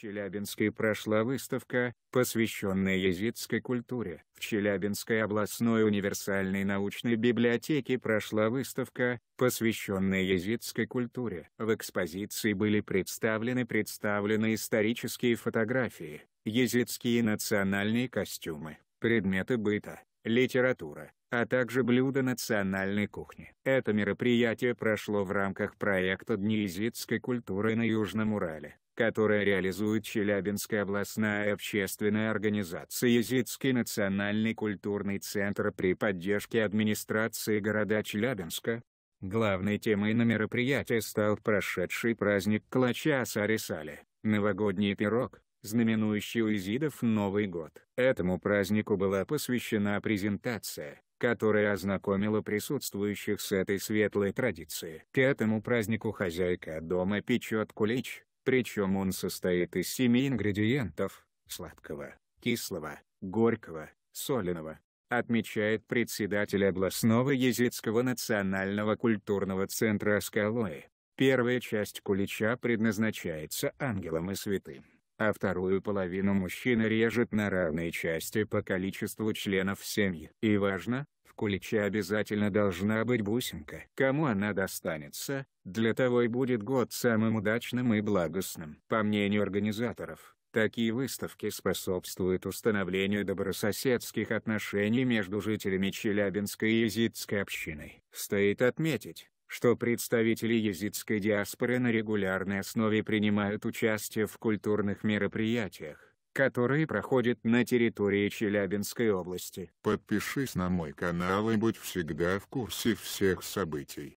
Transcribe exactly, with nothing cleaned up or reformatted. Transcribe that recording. Челябинске прошла выставка, посвященная езидской культуре. В Челябинской областной универсальной научной библиотеке прошла выставка, посвященная езидской культуре. В экспозиции были представлены представлены исторические фотографии, езидские национальные костюмы, предметы быта, литература, а также блюда национальной кухни. Это мероприятие прошло в рамках проекта «Дни езидской культуры на Южном Урале», которое реализует Челябинская областная общественная организация «Езидский национальный культурный центр» при поддержке администрации города Челябинска. Главной темой на мероприятии стал прошедший праздник Клача Сари Сали, новогодний пирог, знаменующий у езидов Новый год. Этому празднику была посвящена презентация, которая ознакомила присутствующих с этой светлой традицией. К этому празднику хозяйка дома печет кулич, причем он состоит из семи ингредиентов: сладкого, кислого, горького, соленого, отмечает председатель областного Езидского национального культурного центра Скалои. Первая часть кулича предназначается ангелам и святым, а вторую половину мужчина режет на равные части по количеству членов семьи. И важно, в куличе обязательно должна быть бусинка. Кому она достанется, для того и будет год самым удачным и благостным. По мнению организаторов, такие выставки способствуют установлению добрососедских отношений между жителями Челябинской и езидской общиной. Стоит отметить, что представители езидской диаспоры на регулярной основе принимают участие в культурных мероприятиях, которые проходят на территории Челябинской области. Подпишись на мой канал и будь всегда в курсе всех событий.